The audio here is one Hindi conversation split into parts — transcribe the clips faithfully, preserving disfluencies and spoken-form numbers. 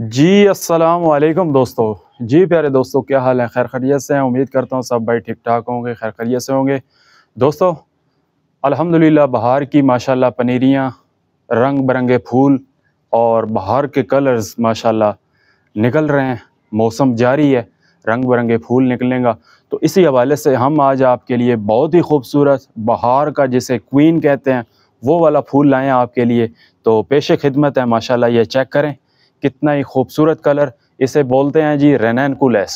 जी अस्सलाम वालेकुम दोस्तों। जी प्यारे दोस्तों, क्या हाल है? खैर खैरियत से हैं। उम्मीद करता हूँ सब भाई ठीक ठाक होंगे, खैर खैरियत से होंगे। दोस्तों अल्हम्दुलिल्लाह बहार की माशाल्लाह पनीरियाँ, रंग बिरंगे फूल और बहार के कलर्स माशाल्लाह निकल रहे हैं। मौसम जारी है, रंग बिरंगे फूल निकलेगा। तो इसी हवाले से हम आज आपके लिए बहुत ही खूबसूरत बहार का, जिसे क्वीन कहते हैं, वो वाला फूल लाएँ आपके लिए। तो पेश खिदमत है माशाल्लाह। ये चेक करें कितना ही खूबसूरत कलर। इसे बोलते हैं जी रेनैनकुलस।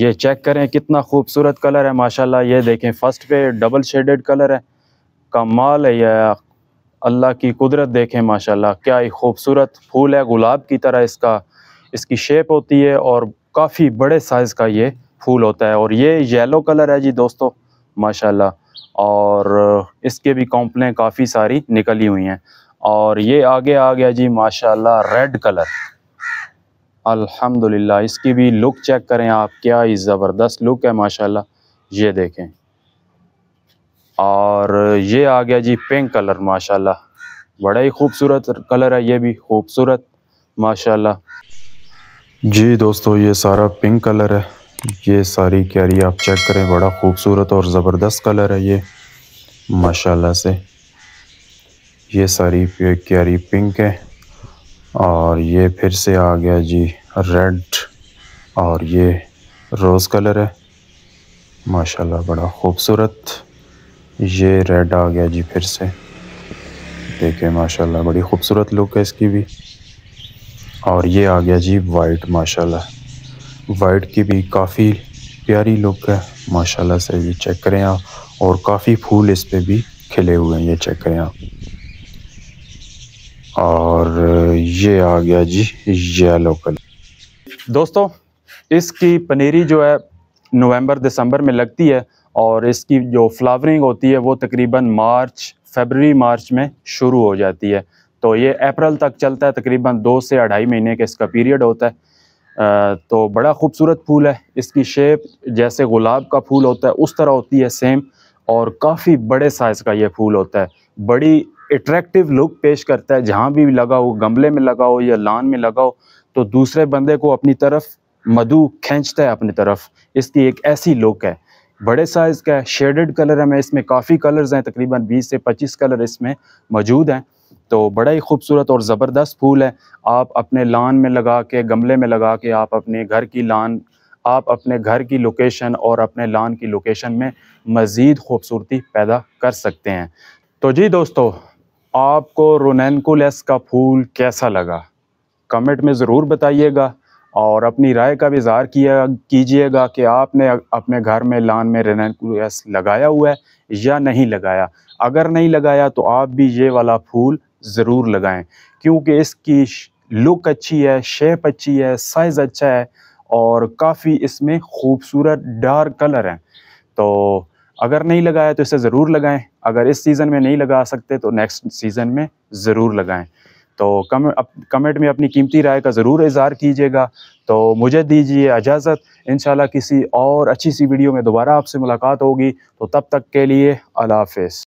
ये चेक करें कितना खूबसूरत कलर है माशाल्लाह। ये देखें फर्स्ट पे डबल शेडेड कलर है। कमाल है, यह अल्लाह की कुदरत देखें माशाल्लाह, क्या ही खूबसूरत फूल है। गुलाब की तरह इसका इसकी शेप होती है और काफ़ी बड़े साइज़ का ये फूल होता है। और ये येलो कलर है जी दोस्तों माशाल्लाह, और इसके भी कॉम्प्लें काफ़ी सारी निकली हुई हैं। और ये आगे आ गया जी माशाल्लाह रेड कलर। अल्हम्दुलिल्लाह इसकी भी लुक चेक करें आप, क्या ही ज़बरदस्त लुक है माशाल्लाह। ये देखें। और ये आ गया जी पिंक कलर माशाल्लाह, बड़ा ही खूबसूरत कलर है, ये भी खूबसूरत माशाल्लाह। जी दोस्तों ये सारा पिंक कलर है। ये सारी क्यारी आप चेक करें, बड़ा खूबसूरत और ज़बरदस्त कलर है ये माशाल्लाह से। ये सारी क्यारी पिंक है। और ये फिर से आ गया जी रेड, और ये रोज़ कलर है माशाल्लाह, बड़ा ख़ूबसूरत। ये रेड आ गया जी फिर से, देखें माशाल्लाह बड़ी ख़ूबसूरत लुक है इसकी भी। और ये आ गया जी वाइट माशाल्लाह, वाइट की भी काफ़ी प्यारी लुक है माशाल्लाह से। ये चेक करें आप, और काफ़ी फूल इस पर भी खिले हुए हैं, ये चेक करें आप। और ये आ गया जी येलो कलर। दोस्तों इसकी पनीरी जो है नवंबर दिसंबर में लगती है, और इसकी जो फ्लावरिंग होती है वो तकरीबन मार्च फरवरी मार्च में शुरू हो जाती है। तो ये अप्रैल तक चलता है, तकरीबन दो से अढ़ाई महीने का इसका पीरियड होता है। आ, तो बड़ा खूबसूरत फूल है। इसकी शेप जैसे गुलाब का फूल होता है उस तरह होती है सेम, और काफ़ी बड़े साइज़ का ये फूल होता है। बड़ी एट्रैक्टिव लुक पेश करता है। जहाँ भी लगा हो, गमले में लगा हो या लान में लगा हो, तो दूसरे बंदे को अपनी तरफ मधु खींचता है अपनी तरफ। इसकी एक ऐसी लुक है, बड़े साइज़ का है, शेडेड कलर है। मैं इसमें काफ़ी कलर्स हैं, तकरीबन बीस से पच्चीस कलर इसमें मौजूद हैं। तो बड़ा ही खूबसूरत और ज़बरदस्त फूल है। आप अपने लान में लगा के, गमले में लगा के, आप अपने घर की लान, आप अपने घर की लोकेशन और अपने लान की लोकेशन में मज़ीद खूबसूरती पैदा कर सकते हैं। तो जी दोस्तों आपको रेनैनकुलस का फूल कैसा लगा कमेंट में ज़रूर बताइएगा, और अपनी राय का भी इज़हार किया कीजिएगा कि आपने अपने घर में लान में रेनैनकुलस लगाया हुआ है या नहीं लगाया। अगर नहीं लगाया तो आप भी ये वाला फूल ज़रूर लगाएं, क्योंकि इसकी लुक अच्छी है, शेप अच्छी है, साइज़ अच्छा है, और काफ़ी इसमें खूबसूरत डार्क कलर हैं। तो अगर नहीं लगाया तो इसे ज़रूर लगाएं। अगर इस सीज़न में नहीं लगा सकते तो नेक्स्ट सीज़न में ज़रूर लगाएं। तो कम अप, कमेंट में अपनी कीमती राय का ज़रूर इज़हार कीजिएगा। तो मुझे दीजिए इजाज़त, इंशाल्लाह किसी और अच्छी सी वीडियो में दोबारा आपसे मुलाकात होगी। तो तब तक के लिए अल्लाह हाफ़िज़।